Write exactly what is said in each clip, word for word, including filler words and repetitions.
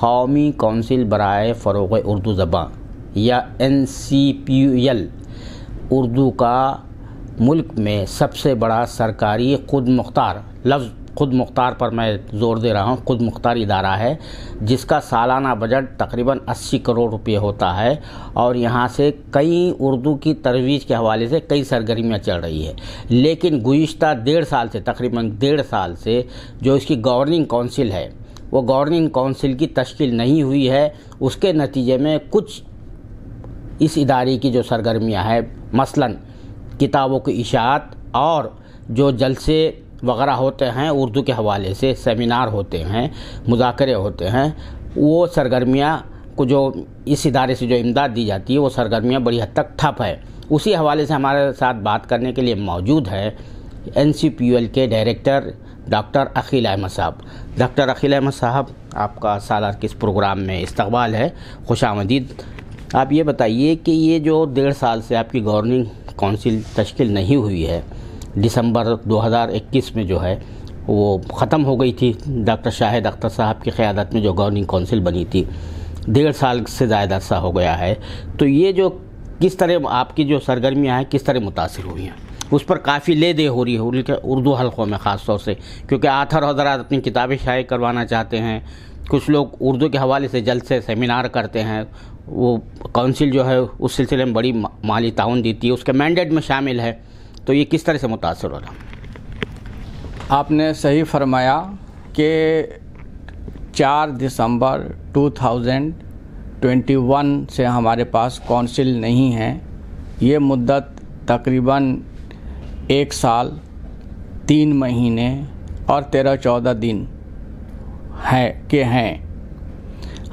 कौमी कौंसिल बराए फ़रोग़ उर्दू ज़बान या N C P U L Urdu का मुल्क में सबसे बड़ा सरकारी खुद मुख्तार, लफ्ज़ खुद मुख्तार पर मैं ज़ोर दे रहा हूँ, खुद मुख्तार इदारा है जिसका सालाना बजट तकरीबन अस्सी करोड़ रुपये होता है। और यहाँ से कई उर्दू की तरवीज के हवाले से कई सरगर्मियाँ चल रही है, लेकिन गुज़िश्ता डेढ़ साल से तकरीबन डेढ़ साल से जो इसकी गवर्निंग कौंसिल है वो गवर्निंग कौंसिल की तश्कील नहीं हुई है। उसके नतीजे में कुछ इस इदारे की जो सरगर्मियाँ हैं, मसलन किताबों की इशाअत और जो जलसे वगैरह होते हैं उर्दू के हवाले से, सेमिनार होते हैं, मुज़ाकरे होते हैं, वो सरगर्मियाँ को जो इस इदारे से जो इमदाद दी जाती है वो सरगर्मियाँ बड़ी हद तक ठप है। उसी हवाले से हमारे साथ बात करने के लिए मौजूद है N C P U L के डायरेक्टर डॉक्टर अखिल अहमद साहब। डॉक्टर अखिल अहमद साहब, आपका सालार किस प्रोग्राम में इस्तकबाल है, खुश आमदीद। आप ये बताइए कि ये जो डेढ़ साल से आपकी गवर्निंग कौंसिल तश्किल नहीं हुई है, दिसंबर दो हज़ार इक्कीस में जो है वो ख़त्म हो गई थी डॉक्टर शाहिद अख्तर साहब की क़्यादत में जो गवर्निंग कौंसिल बनी थी, डेढ़ साल से ज़्यादा सा हो गया है, तो ये जो किस तरह आपकी जो सरगर्मियाँ हैं किस तरह मुतासिर हुई हैं, उस पर काफ़ी ले दे हो रही है उर्दू हलक़ों में ख़ास तौर से, क्योंकि आथर हज़रात अपनी किताबें शाये करवाना चाहते हैं, कुछ लोग उर्दू के हवाले से जलसे सेमिनार करते हैं, वो कौंसिल जो है उस सिलसिले में बड़ी माली ताउन देती है, उसके मैंडेट में शामिल है, तो ये किस तरह से मुतासर हो रहा? आपने सही फरमाया कि चार दिसंबर दो हज़ार इक्कीस से हमारे पास कौंसिल नहीं है। ये मुद्दत तकरीबन एक साल तीन महीने और तेरह चौदह दिन है के हैं।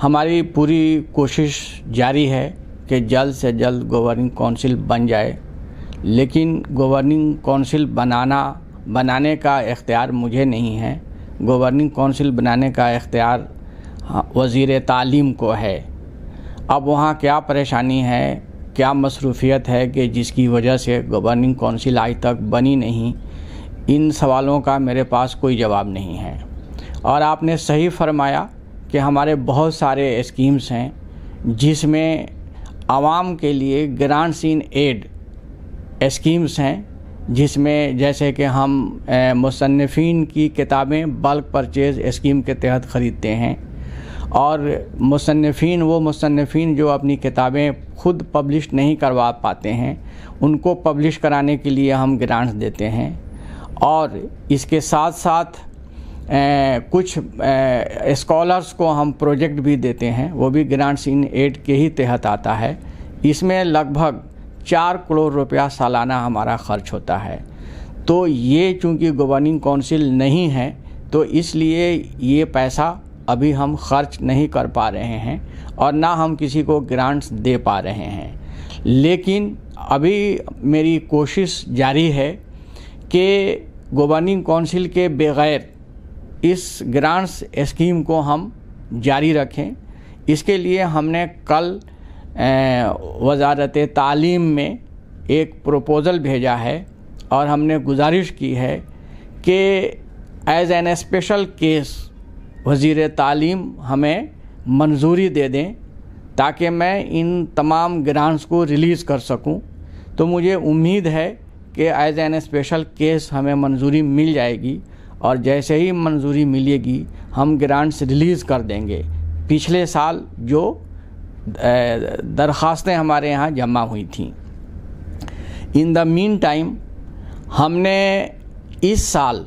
हमारी पूरी कोशिश जारी है कि जल्द से जल्द गवर्निंग कौंसिल बन जाए, लेकिन गवर्निंग कौंसिल बनाना बनाने का इख्तियार मुझे नहीं है। गवर्निंग कौंसिल बनाने का इख्तियार वज़ीर तालीम को है। अब वहाँ क्या परेशानी है, क्या मसरूफियत है कि जिसकी वजह से गवर्निंग कौंसिल आज तक बनी नहीं, इन सवालों का मेरे पास कोई जवाब नहीं है। और आपने सही फरमाया कि हमारे बहुत सारे स्कीम्स हैं जिसमें आवाम के लिए ग्रांट्स इन एड स्कीम्स हैं, जिसमें जैसे कि हम मुसन्निफीन की किताबें बल्क परचेज़ स्कीम के तहत ख़रीदते हैं, और मुसन्निफीन वो मुसन्निफीन जो अपनी किताबें खुद पब्लिश नहीं करवा पाते हैं उनको पब्लिश कराने के लिए हम ग्रांट्स देते हैं। और इसके साथ साथ ए, कुछ स्कॉलर्स को हम प्रोजेक्ट भी देते हैं, वो भी ग्रांट्स इन एड के ही तहत आता है। इसमें लगभग चार करोड़ रुपया सालाना हमारा खर्च होता है। तो ये चूँकि गवर्निंग कौंसिल नहीं है तो इसलिए ये पैसा अभी हम खर्च नहीं कर पा रहे हैं और ना हम किसी को ग्रांट्स दे पा रहे हैं। लेकिन अभी मेरी कोशिश जारी है कि गवर्निंग कौंसिल के बगैर इस ग्रांट्स स्कीम को हम जारी रखें। इसके लिए हमने कल वज़ारत तालीम में एक प्रपोज़ल भेजा है और हमने गुजारिश की है कि एज़ एन स्पेशल केस वज़ीर तालीम हमें मंजूरी दे दें ताकि मैं इन तमाम ग्रांट्स को रिलीज़ कर सकूं। तो मुझे उम्मीद है कि एज़ एन स्पेशल केस हमें मंजूरी मिल जाएगी, और जैसे ही मंजूरी मिलेगी हम ग्रांट्स रिलीज़ कर देंगे। पिछले साल जो दरखास्तें हमारे यहाँ जमा हुई थी, इन द मीन टाइम हमने इस साल,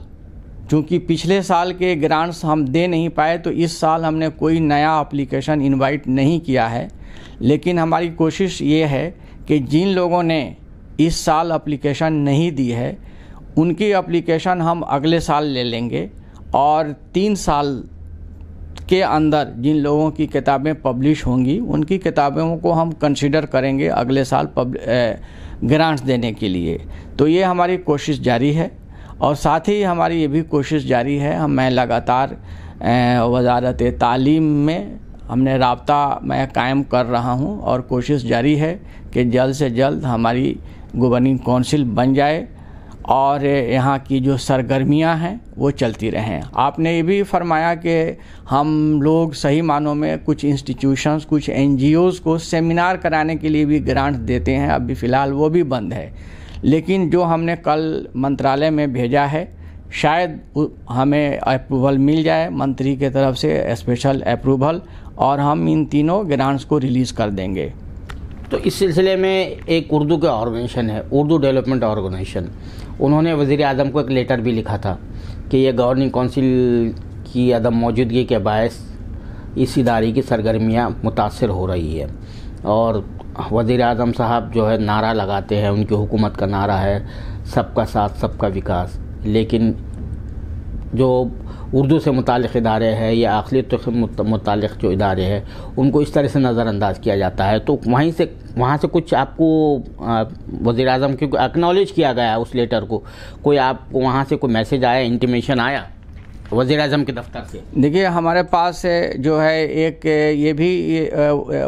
चूँकि पिछले साल के ग्रांट्स हम दे नहीं पाए तो इस साल हमने कोई नया एप्लीकेशन इनवाइट नहीं किया है, लेकिन हमारी कोशिश ये है कि जिन लोगों ने इस साल एप्लीकेशन नहीं दी है उनकी एप्लीकेशन हम अगले साल ले लेंगे, और तीन साल के अंदर जिन लोगों की किताबें पब्लिश होंगी उनकी किताबों को हम कंसीडर करेंगे अगले साल ग्रांट्स देने के लिए। तो ये हमारी कोशिश जारी है, और साथ ही हमारी ये भी कोशिश जारी है, हम मैं लगातार वज़ारत तालीम में हमने राब्ता मैं कायम कर रहा हूँ और कोशिश जारी है कि जल्द से जल्द हमारी गवर्निंग कौंसिल बन जाए। और यहाँ की जो सरगर्मियाँ हैं वो चलती रहें। आपने ये भी फरमाया कि हम लोग सही मानों में कुछ इंस्टीट्यूशंस, कुछ एनजीओज़ को सेमिनार कराने के लिए भी ग्रांट देते हैं, अभी फ़िलहाल वो भी बंद है। लेकिन जो हमने कल मंत्रालय में भेजा है शायद हमें अप्रूवल मिल जाए मंत्री के तरफ से, स्पेशल अप्रूवल, और हम इन तीनों ग्रांट्स को रिलीज़ कर देंगे। तो इस सिलसिले में एक उर्दू का ऑर्गेनाइजेशन है, उर्दू डेवलपमेंट ऑर्गेनाइजेशन, उन्होंने वज़ीर आज़म को एक लेटर भी लिखा था कि यह गवर्निंग काउंसिल की अदम मौजूदगी के बायस इस इदारे की सरगर्मियाँ मुतासर हो रही है। और वज़ीर आज़म साहब जो है नारा लगाते हैं, उनकी हुकूमत का नारा है सबका साथ सबका विकास, लेकिन जो उर्दू से मुतालिक इदारे हैं या अखिलियत से मुतालिक जो इदारे हैं उनको इस तरह से नज़रअंदाज किया जाता है। तो वहीं से वहाँ से कुछ आपको वज़ीर आज़म क्योंकि एक्नॉलेज किया गया उस लेटर को, कोई आपको वहाँ से कोई मैसेज आया, इंटीमेशन आया वज़ीर आज़म के दफ्तर से? देखिए हमारे पास जो है एक ये भी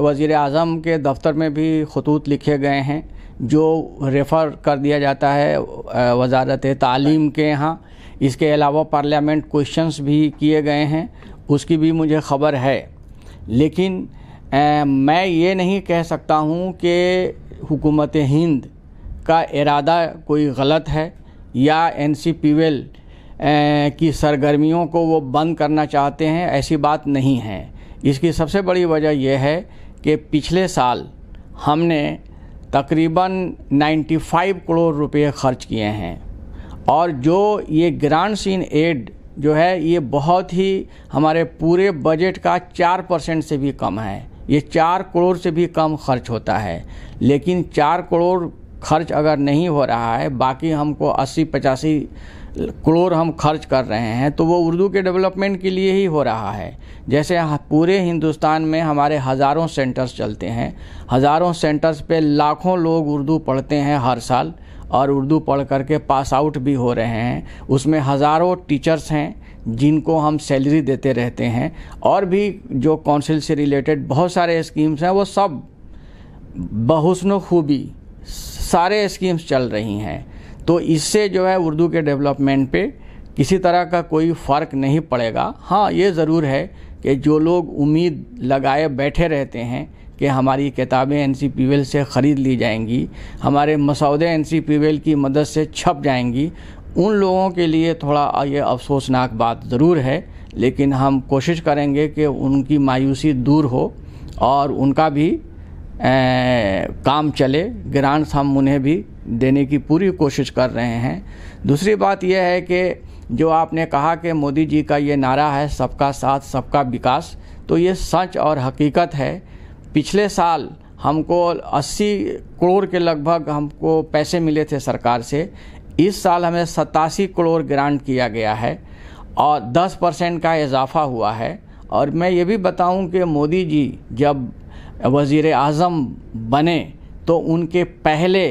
वज़ीर आज़म के दफ्तर में भी खतूत लिखे गए हैं जो रेफ़र कर दिया जाता है वजारत तालीम के यहाँ। इसके अलावा पार्लियामेंट क्वेश्चंस भी किए गए हैं, उसकी भी मुझे ख़बर है। लेकिन आ, मैं ये नहीं कह सकता हूँ कि हुकूमत हिंद का इरादा कोई गलत है या N C P U L की सरगर्मियों को वो बंद करना चाहते हैं, ऐसी बात नहीं है। इसकी सबसे बड़ी वजह यह है कि पिछले साल हमने तकरीबन पचानवे करोड़ रुपए खर्च किए हैं, और जो ये ग्रांट्स इन एड जो है ये बहुत ही हमारे पूरे बजट का चार परसेंट से भी कम है। ये चार करोड़ से भी कम खर्च होता है, लेकिन चार करोड़ खर्च अगर नहीं हो रहा है, बाकी हमको अस्सी पचासी करोड़ हम खर्च कर रहे हैं, तो वो उर्दू के डेवलपमेंट के लिए ही हो रहा है। जैसे पूरे हिंदुस्तान में हमारे हज़ारों सेंटर्स चलते हैं, हज़ारों सेंटर्स पे लाखों लोग उर्दू पढ़ते हैं हर साल, और उर्दू पढ़ कर के पास आउट भी हो रहे हैं। उसमें हज़ारों टीचर्स हैं जिनको हम सैलरी देते रहते हैं, और भी जो काउंसिल से रिलेटेड बहुत सारे स्कीम्स हैं, वो सब बहुस्न खूबी सारे स्कीम्स चल रही हैं। तो इससे जो है उर्दू के डेवलपमेंट पे किसी तरह का कोई फ़र्क नहीं पड़ेगा। हाँ, ये ज़रूर है कि जो लोग उम्मीद लगाए बैठे रहते हैं कि हमारी किताबें N C P U L से ख़रीद ली जाएंगी, हमारे मसौदे N C P U L की मदद से छप जाएंगी, उन लोगों के लिए थोड़ा ये अफसोसनाक बात ज़रूर है। लेकिन हम कोशिश करेंगे कि उनकी मायूसी दूर हो और उनका भी ए, काम चले। ग्रांट्स हम उन्हें भी देने की पूरी कोशिश कर रहे हैं। दूसरी बात यह है कि जो आपने कहा कि मोदी जी का ये नारा है सबका साथ सबका विकास, तो ये सच और हकीकत है। पिछले साल हमको अस्सी करोड़ के लगभग हमको पैसे मिले थे सरकार से, इस साल हमें सतासी करोड़ ग्रांट किया गया है और दस परसेंट का इजाफा हुआ है। और मैं ये भी बताऊं कि मोदी जी जब वज़ीर आज़म बने तो उनके पहले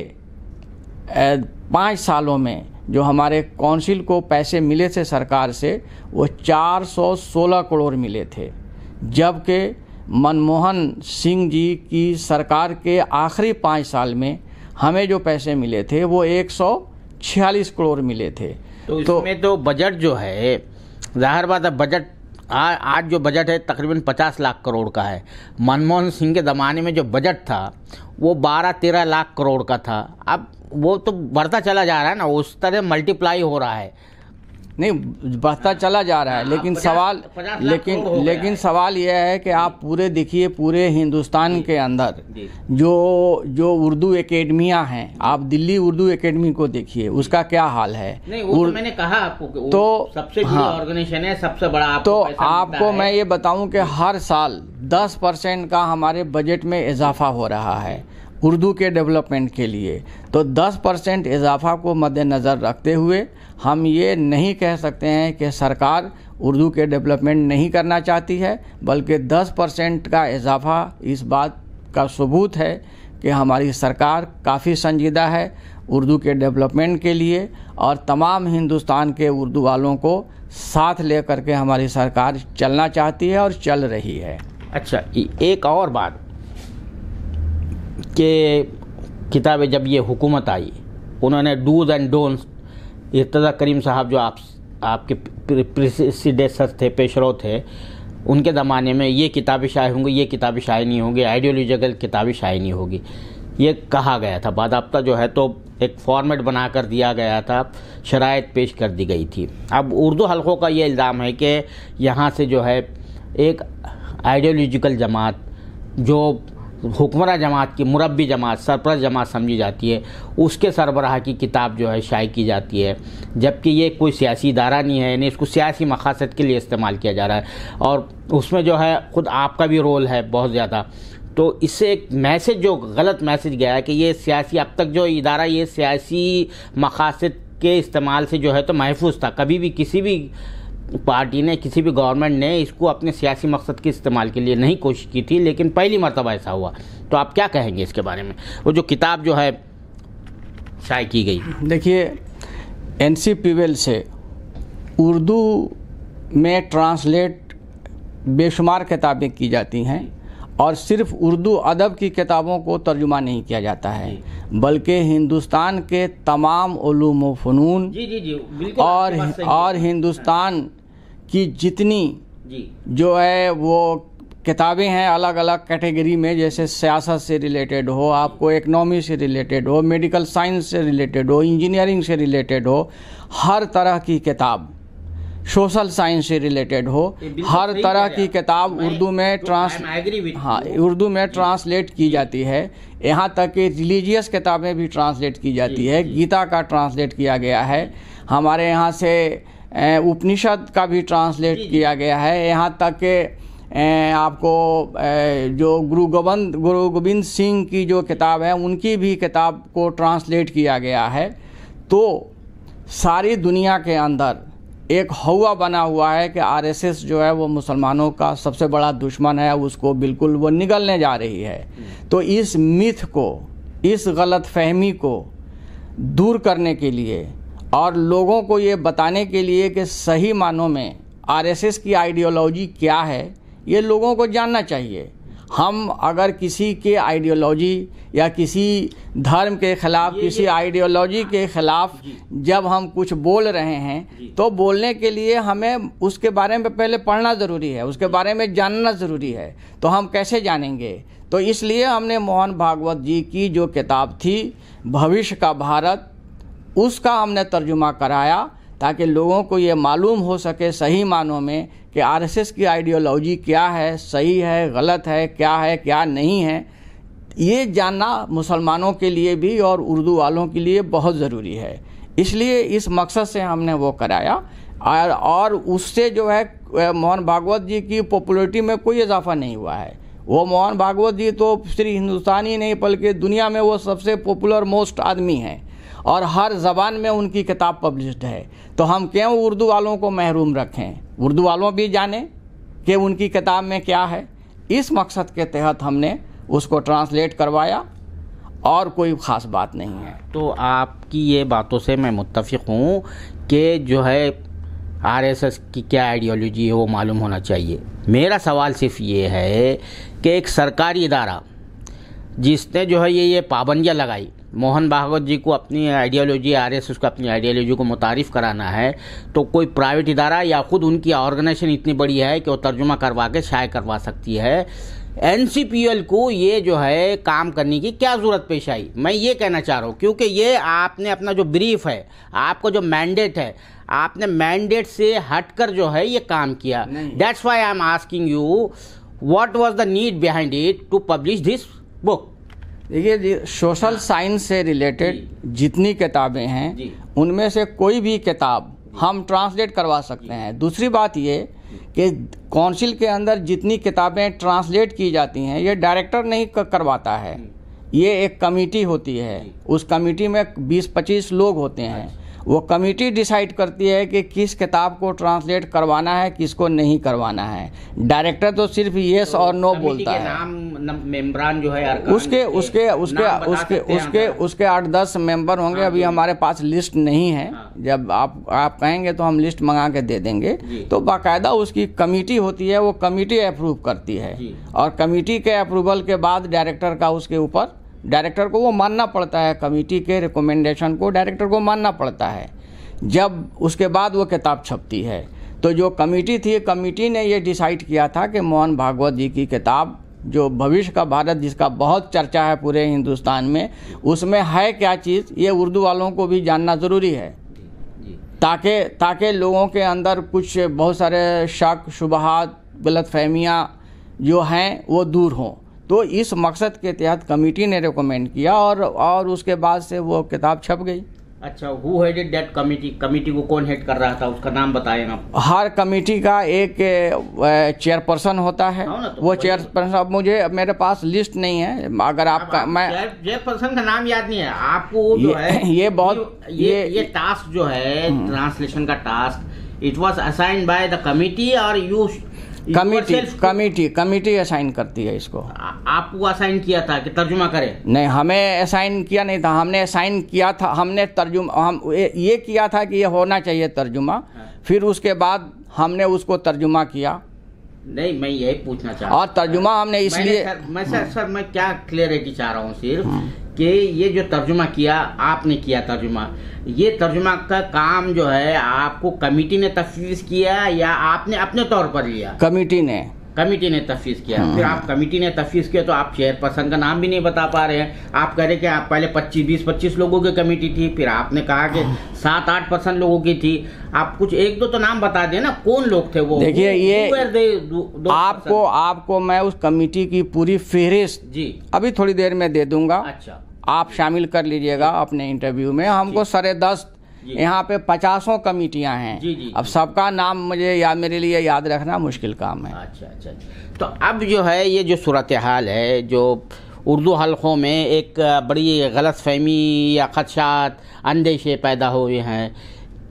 पाँच सालों में जो हमारे काउंसिल को पैसे मिले थे सरकार से, वो चार सौ सोलह करोड़ मिले थे, जबकि मनमोहन सिंह जी की सरकार के आखिरी पाँच साल में हमें जो पैसे मिले थे वो एक सौ छियालीस करोड़ मिले थे। तो इसमें तो बजट जो है, जाहिर बात है बजट आ, आज जो बजट है तकरीबन पचास लाख करोड़ का है। मनमोहन सिंह के ज़माने में जो बजट था वो बारह तेरह लाख करोड़ का था। अब वो तो बढ़ता चला जा रहा है ना, उस तरह मल्टीप्लाई हो रहा है, नहीं बढ़ता चला जा रहा है। लेकिन सवाल लेकिन लेकिन सवाल यह है कि आप पूरे देखिए, पूरे हिंदुस्तान के अंदर जो जो उर्दू एकेडमियां हैं, आप दिल्ली उर्दू एकेडमी को देखिए उसका क्या हाल है। नहीं, वो तो मैंने कहा आपको, तो सबसे बड़ा ऑर्गेनाइजेशन है, सबसे बड़ा। तो आपको मैं ये बताऊं कि हर साल दस परसेंट का हमारे बजट में इजाफा हो रहा है उर्दू के डेवलपमेंट के लिए। तो दस परसेंट इजाफा को मद्देनज़र रखते हुए हम ये नहीं कह सकते हैं कि सरकार उर्दू के डेवलपमेंट नहीं करना चाहती है, बल्कि दस परसेंट का इजाफा इस बात का सबूत है कि हमारी सरकार काफ़ी संजीदा है उर्दू के डेवलपमेंट के लिए, और तमाम हिंदुस्तान के उर्दू वालों को साथ ले करके हमारी सरकार चलना चाहती है और चल रही है। अच्छा, एक और बात कि किताबें जब ये हुकूमत आई, उन्होंने dos and don'ts Irtaza Karim साहब जो आप आपके प्रेसिडेंसर थे, पेशरो थे, उनके ज़माने में ये किताबें शाये होंगी, ये किताबें शाये नहीं होंगी, आइडियोलॉजिकल किताबें शाये नहीं होगी, ये कहा गया था। बादाब्ता जो है तो एक फॉर्मेट बना कर दिया गया था, शरायत पेश कर दी गई थी। अब उर्दू हलकों का ये इल्ज़ाम है कि यहाँ से जो है एक आइडियोलॉजिकल जमात, जो हुक्मरा जमात की मुरब्बी जमात, सरपरस्त जमात समझी जाती है, उसके सरबराह की किताब जो है शाये की जाती है, जबकि ये कोई सियासी इदारा नहीं है, यानी इसको सियासी मकासद के लिए इस्तेमाल किया जा रहा है। और उसमें जो है ख़ुद आपका भी रोल है बहुत ज़्यादा। तो इससे एक मैसेज, जो गलत मैसेज गया है कि ये सियासी, अब तक जो इदारा ये सियासी मकासद के इस्तेमाल से जो है तो महफूज था। कभी भी किसी भी पार्टी ने, किसी भी गवर्नमेंट ने इसको अपने सियासी मकसद के इस्तेमाल के लिए नहीं कोशिश की थी, लेकिन पहली मरतबा ऐसा हुआ। तो आप क्या कहेंगे इसके बारे में, वो जो किताब जो है शाये की गई? देखिए, एन सी पी एल से उर्दू में ट्रांसलेट बेशुमार किताबें की जाती हैं, और सिर्फ उर्दू अदब की किताबों को तर्जुमा नहीं किया जाता है, बल्कि हिंदुस्तान के तमाम उलूम व फ़नून जी, जी, जी, और और हिंदुस्तान की जितनी जी। जो है वो किताबें हैं अलग अलग कैटेगरी में, जैसे सियासत से रिलेटेड हो, आपको इकनॉमी से रिलेटेड हो, मेडिकल साइंस से रिलेटेड हो, इंजीनियरिंग से रिलेटेड हो, हर तरह की किताब, सोशल साइंस से रिलेटेड हो, हर तरह की किताब उर्दू में ट्रांस हाँ उर्दू में ट्रांसलेट की जाती है। यहाँ तक कि रिलीजियस किताबें भी ट्रांसलेट की जाती है। गीता का ट्रांसलेट किया गया है, हमारे यहाँ से उपनिषद का भी ट्रांसलेट किया गया है। यहाँ तक कि आपको जो गुरु गोविंद गुरु गोविंद सिंह की जो किताब है, उनकी भी किताब को ट्रांसलेट किया गया है। तो सारी दुनिया के अंदर एक हवा बना हुआ है कि आरएसएस जो है वो मुसलमानों का सबसे बड़ा दुश्मन है, उसको बिल्कुल वो निगलने जा रही है। तो इस मिथ को, इस गलत फहमी को दूर करने के लिए और लोगों को ये बताने के लिए कि सही मानों में आरएसएस की आइडियोलॉजी क्या है, ये लोगों को जानना चाहिए। हम अगर किसी के आइडियोलॉजी या किसी धर्म के ख़िलाफ़, किसी आइडियोलॉजी के ख़िलाफ़ जब हम कुछ बोल रहे हैं, तो बोलने के लिए हमें उसके बारे में पहले पढ़ना ज़रूरी है, उसके बारे में जानना ज़रूरी है। तो हम कैसे जानेंगे? तो इसलिए हमने मोहन भागवत जी की जो किताब थी, भविष्य का भारत, उसका हमने तर्जुमा कराया, ताकि लोगों को ये मालूम हो सके सही मानों में कि आरएसएस की आइडियोलॉजी क्या है, सही है, गलत है, क्या है, क्या नहीं है। ये जानना मुसलमानों के लिए भी और उर्दू वालों के लिए बहुत ज़रूरी है। इसलिए इस मकसद से हमने वो कराया, और, और उससे जो है मोहन भागवत जी की पॉपुलैरिटी में कोई इजाफा नहीं हुआ है। वो मोहन भागवत जी तो सिर्फ हिंदुस्तान ही नहीं बल्कि दुनिया में वो सबसे पॉपुलर मोस्ट आदमी हैं, और हर ज़बान में उनकी किताब पब्लिश्ड है। तो हम क्यों उर्दू वालों को महरूम रखें? उर्दू वालों भी जाने कि उनकी किताब में क्या है। इस मकसद के तहत हमने उसको ट्रांसलेट करवाया, और कोई ख़ास बात नहीं है। तो आपकी ये बातों से मैं मुत्तफिक हूँ कि जो है आरएसएस की क्या आइडियोलॉजी है वो मालूम होना चाहिए। मेरा सवाल सिर्फ ये है कि एक सरकारी इदारा जिसने जो है ये ये पाबंदियाँ लगाई, मोहन भागवत जी को अपनी आइडियोलॉजी, आरएसएस को अपनी आइडियोलॉजी को मुतारिफ़ कराना है, तो कोई प्राइवेट इदारा या ख़ुद उनकी ऑर्गेनाइजेशन इतनी बड़ी है कि वो तर्जुमा करवा के शाये करवा सकती है। एनसीपीयूएल को ये जो है काम करने की क्या ज़रूरत पेश आई, मैं ये कहना चाह रहा हूँ, क्योंकि ये आपने अपना जो ब्रीफ है, आपका जो मैंडेट है, आपने मैंडेट से हटकर जो है ये काम किया। That's why I am asking you, what was the need behind it to publish this book? देखिए, सोशल साइंस से रिलेटेड जितनी किताबें हैं, उनमें से कोई भी किताब हम ट्रांसलेट करवा सकते हैं। दूसरी बात ये कि काउंसिल के अंदर जितनी किताबें ट्रांसलेट की जाती हैं, ये डायरेक्टर नहीं करवाता है, ये एक कमेटी होती है। उस कमेटी में बीस पच्चीस लोग होते हैं। वो कमेटी डिसाइड करती है कि किस किताब को ट्रांसलेट करवाना है, किसको नहीं करवाना है। डायरेक्टर तो सिर्फ येस और नो बोलता है। नाम मेंबरान जो है उसके उसके उसके उसके उसके उसके आठ दस मेंबर होंगे। अभी हमारे पास लिस्ट नहीं है, जब आप आप कहेंगे तो हम लिस्ट मंगा के दे देंगे। तो बाकायदा उसकी कमेटी होती है, वो कमेटी अप्रूव करती है, और कमेटी के अप्रूवल के बाद डायरेक्टर का उसके ऊपर, डायरेक्टर को वो मानना पड़ता है, कमेटी के रिकमेंडेशन को डायरेक्टर को मानना पड़ता है। जब उसके बाद वो किताब छपती है तो जो कमेटी थी, कमेटी ने ये डिसाइड किया था कि मोहन भागवत जी की किताब जो भविष्य का भारत जिसका बहुत चर्चा है पूरे हिंदुस्तान में, उसमें है क्या चीज़ ये उर्दू वालों को भी जानना ज़रूरी है, ताकि ताकि लोगों के अंदर कुछ बहुत सारे शक शुबहात गलतफहमियां जो हैं वो दूर हों। तो इस मकसद के तहत कमेटी ने रिकमेंड किया और और उसके बाद से वो किताब छप गई। अच्छा, who headed that committee, committee को कौन हेड कर रहा था, उसका नाम बताएं आप। हर कमेटी का एक चेयरपर्सन होता है, तो वो चेयरपर्सन, अब मुझे मेरे पास लिस्ट नहीं है, अगर आपका आप, मैं चेयरपर्सन का नाम याद नहीं है आपको, वो जो है ये बहुत ये ये, ये टास्क जो है ट्रांसलेशन का task, it was assigned by the committee और you committee committee committee assign करती है इसको। आ, आपको असाइन किया था कि तर्जुमा करें? नहीं, हमें असाइन किया नहीं था, हमने असाइन किया था, हमने तर्जुमा हम ये किया था कि ये होना चाहिए तर्जुमा, फिर उसके बाद हमने उसको तर्जुमा किया। नहीं, मैं यही पूछना चाह रहा हूँ और तर्जुमा हमने इसलिए सर, मैं सर सर मैं क्या क्लियरिटी चाह रहा हूँ सिर्फ कि ये जो तर्जुमा किया आपने, किया तर्जुमा, ये तर्जुमा का काम जो है आपको कमेटी ने तफवीज़ किया या आपने अपने तौर पर लिया? कमेटी ने कमेटी ने तफवीज़ किया। फिर आप कमेटी ने तफवीज़ किया तो आप चेयरपर्सन का नाम भी नहीं बता पा रहे हैं। आप कह रहे कि आप पहले पच्चीस बीस पच्चीस लोगों की कमेटी थी, फिर आपने कहा कि सात आठ परसेंट लोगों की थी, आप कुछ एक दो तो नाम बता दें ना कौन लोग थे वो। देखिए ये आपको आपको मैं उस कमेटी की पूरी फहरिस्त जी अभी थोड़ी देर में दे दूंगा। अच्छा, आप शामिल कर लीजिएगा अपने इंटरव्यू में। हमको सरे दस्त यहाँ पे पचासों कमेटियाँ हैं। जी, जी, अब सबका नाम मुझे या मेरे लिए याद रखना मुश्किल काम है। अच्छा अच्छा, तो अब जो है ये जो सूरत हाल है, जो उर्दू हलकों में एक बड़ी गलतफहमी या खदशात अंदेशे पैदा हुए हैं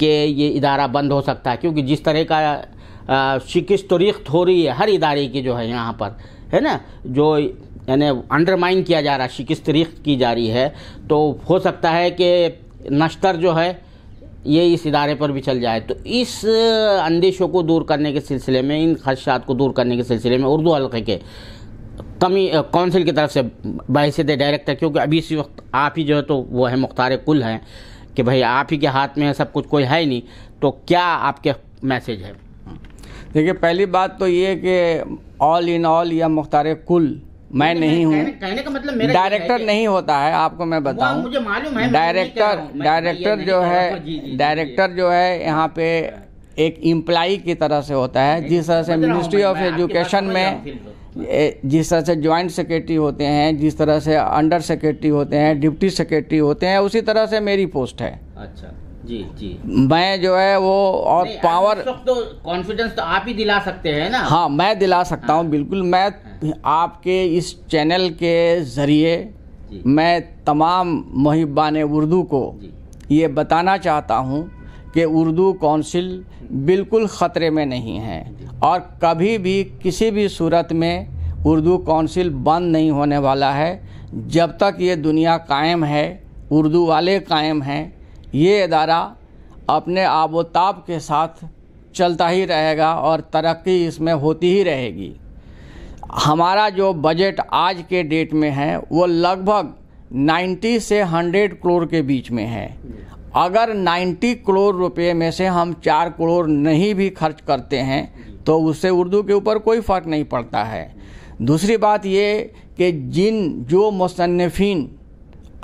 कि ये इदारा बंद हो सकता है, क्योंकि जिस तरह का शिकस्त तरीक़ हो रही है हर इदारे की जो है यहाँ पर, है ना, जो यानी अंडरमाइन किया जा रहा है, शिकस्त तरीक़ की जा रही है, तो हो सकता है कि नश्तर जो है ये इस इदारे पर भी चल जाए। तो इस अंदेशों को दूर करने के सिलसिले में, इन खदशात को दूर करने के सिलसिले में उर्दू हल्के के कमी काउंसिल की तरफ से बहसीत डायरेक्टर, क्योंकि अभी इसी वक्त आप ही जो है तो वो है मुख्तार कुल हैं कि भाई आप ही के हाथ में है सब कुछ, कोई है ही नहीं, तो क्या आपके मैसेज है? देखिए, पहली बात तो ये कि ऑल इन ऑल या मुख्तार कुल मैं नहीं हूँ, कहने का मतलब मेरा डायरेक्टर नहीं होता है, आपको मैं बताऊँ। मुझे मालूम है डायरेक्टर डायरेक्टर जो है डायरेक्टर जो है यहाँ पे एक इम्प्लाई की तरह से होता है। जिस तरह से मिनिस्ट्री ऑफ एजुकेशन में जिस तरह से जॉइंट सेक्रेटरी होते हैं, जिस तरह से अंडर सेक्रेटरी होते हैं, डिप्टी सेक्रेटरी होते हैं, उसी तरह से मेरी पोस्ट है। अच्छा जी जी, मैं जो है वो और पावर तो कॉन्फिडेंस तो आप ही दिला सकते हैं ना। हाँ, मैं दिला सकता हूँ, बिल्कुल। मैं आपके इस चैनल के ज़रिए मैं तमाम मुहिब्बान उर्दू को ये बताना चाहता हूँ कि उर्दू काउंसिल बिल्कुल ख़तरे में नहीं है और कभी भी किसी भी सूरत में उर्दू काउंसिल बंद नहीं होने वाला है। जब तक ये दुनिया कायम है, उर्दू वाले कायम हैं, ये अदारा अपने आबोताब के साथ चलता ही रहेगा और तरक्की इसमें होती ही रहेगी। हमारा जो बजट आज के डेट में है वो लगभग नब्बे से सौ करोड़ के बीच में है। अगर नब्बे करोड़ रुपए में से हम चार करोड़ नहीं भी खर्च करते हैं तो उससे उर्दू के ऊपर कोई फ़र्क नहीं पड़ता है। दूसरी बात ये कि जिन जो मुसन्निफिन,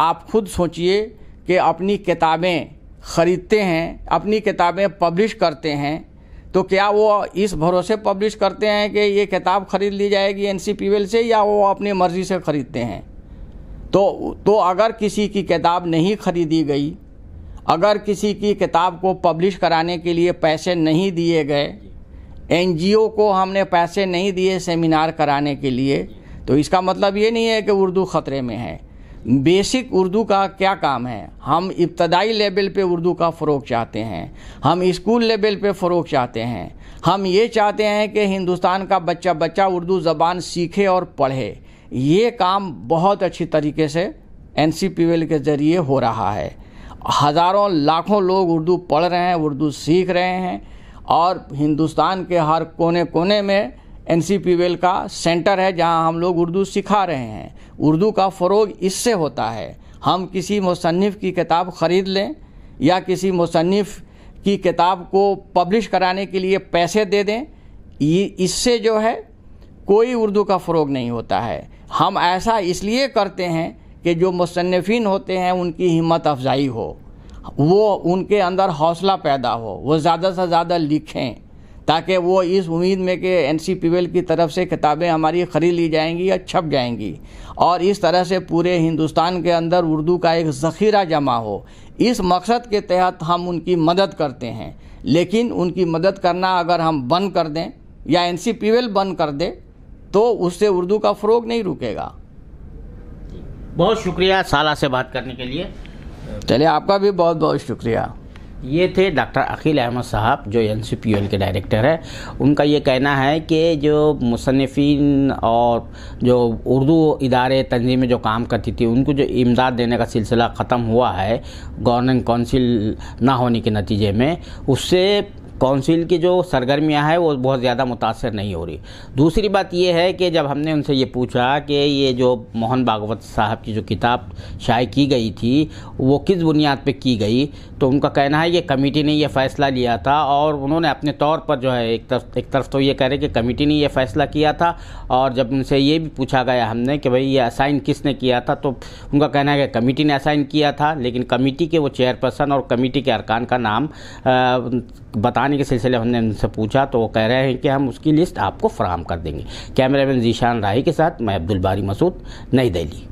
आप खुद सोचिए कि अपनी किताबें ख़रीदते हैं, अपनी किताबें पब्लिश करते हैं, तो क्या वो इस भरोसे पब्लिश करते हैं कि ये किताब ख़रीद ली जाएगी N C P U L से, या वो अपनी मर्ज़ी से ख़रीदते हैं? तो तो अगर किसी की किताब नहीं ख़रीदी गई, अगर किसी की किताब को पब्लिश कराने के लिए पैसे नहीं दिए गए, एन जी ओ को हमने पैसे नहीं दिए सेमिनार कराने के लिए, तो इसका मतलब ये नहीं है कि उर्दू ख़तरे में है। बेसिक उर्दू का क्या काम है? हम इब्तदाई लेवल पे उर्दू का फ़रोग चाहते हैं, हम स्कूल लेवल पे फ़रोग चाहते हैं, हम ये चाहते हैं कि हिंदुस्तान का बच्चा बच्चा उर्दू ज़बान सीखे और पढ़े। ये काम बहुत अच्छी तरीके से N C P U L के ज़रिए हो रहा है। हज़ारों लाखों लोग उर्दू पढ़ रहे हैं, उर्दू सीख रहे हैं और हिंदुस्तान के हर कोने कोने में N C P U L का सेंटर है जहां हम लोग उर्दू सिखा रहे हैं। उर्दू का फ़रोग इससे होता है। हम किसी मुसन्निफ़ की किताब ख़रीद लें या किसी मुसन्निफ़ की किताब को पब्लिश कराने के लिए पैसे दे दें, ये इससे जो है कोई उर्दू का फ़रोग नहीं होता है। हम ऐसा इसलिए करते हैं कि जो मुसन्निफ़ीन होते हैं उनकी हिम्मत अफजाई हो, वो उनके अंदर हौसला पैदा हो, वो ज़्यादा से ज़्यादा लिखें, ताकि वो इस उम्मीद में कि N C P U L की तरफ से किताबें हमारी ख़रीद ली जाएंगी या छप जाएंगी, और इस तरह से पूरे हिंदुस्तान के अंदर उर्दू का एक ज़ख़ीरा जमा हो। इस मकसद के तहत हम उनकी मदद करते हैं, लेकिन उनकी मदद करना अगर हम बंद कर दें या N C P U L बंद कर दे तो उससे उर्दू का फ़रोग नहीं रुकेगा। बहुत शुक्रिया साला से बात करने के लिए। चलिए, आपका भी बहुत बहुत शुक्रिया। ये थे डॉक्टर अखिल अहमद साहब जो N C P U L के डायरेक्टर है। उनका ये कहना है कि जो मुसन्निफ़ीन और जो उर्दू इदारे तंजीमें जो काम करती थी उनको जो इमदाद देने का सिलसिला ख़त्म हुआ है गवर्निंग काउंसिल ना होने के नतीजे में, उससे काउंसिल की जो सरगर्मियां हैं वो बहुत ज़्यादा मुतासर नहीं हो रही। दूसरी बात ये है कि जब हमने उनसे ये पूछा कि ये जो मोहन भागवत साहब की जो किताब शाये की गई थी वो किस बुनियाद पे की गई, तो उनका कहना है ये कमेटी ने ये फ़ैसला लिया था, और उन्होंने अपने तौर पर जो है एक तरफ एक तरफ तो ये कह रहे कि कमेटी ने ये फ़ैसला किया था, और जब उनसे ये भी पूछा गया हमने कि भाई ये असाइन किसने किया था, तो उनका कहना है कि कमेटी ने असाइन किया था, लेकिन कमेटी के वो चेयरपर्सन और कमेटी के अरकान का नाम बताने के सिलसिले हमने उनसे पूछा, तो वो कह रहे हैं कि हम उसकी लिस्ट आपको फराहम कर देंगे। कैमरामैन जिशान राही के साथ मैं अब्दुल बारी मसूद, नई दिल्ली।